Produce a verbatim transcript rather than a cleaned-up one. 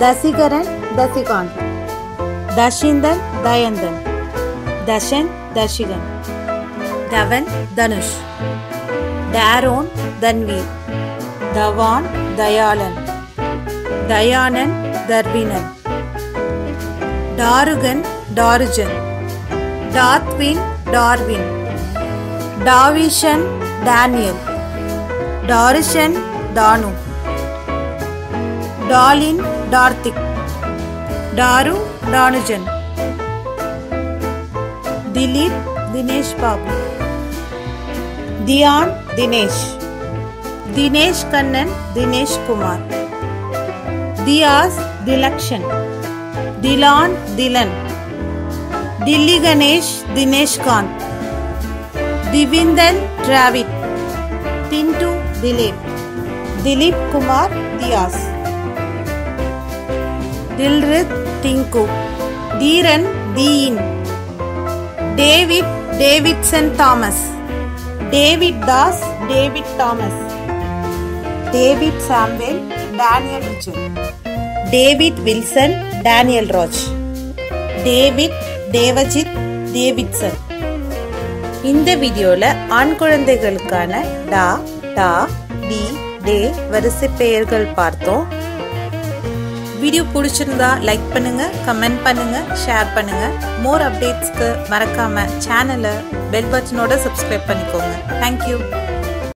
Dasigaran Dasikan, Dashindan Dayandan, Dashan Dashigan, Davan Danush, Daron Danvir, Davan Dayalan, Dayanan Darwinen, Darugan Darujan, Darthik Darwin, Davishan Daniel, Darushan Danu, Darlene Darthik, Daru Darujan, Dilip Dinesh Babu, Dian Dinesh, Dinesh Kannan Dinesh Kumar, Dias Dilakshan, Dilan Dilan, Dilli Ganesh Dinesh Khan, Divindan Darwin, Tintu Dilip, Dilip Kumar Dias, Dilrit Tinku, Dhiran Deen, David Davidson Thomas, David Das David Thomas, David Samuel Daniel Richard, David Wilson Daniel Roach, David Devajit Davidson. இந்த வீடியோல ஆண் குழந்தைகளுக்கான டா டா D டே வரிசை பெயர்கள் பார்த்தோம். Video பிடிச்சிருந்தா லைக் பண்ணுங்க, கமெண்ட் பண்ணுங்க, ஷேர் பண்ணுங்க. மோர் அப்டேட்ஸ்க்கு மறக்காம சேனலை பெல் பட்டனோட சப்ஸ்கிரைப் பண்ணிக்கோங்க. தேங்க்யூ.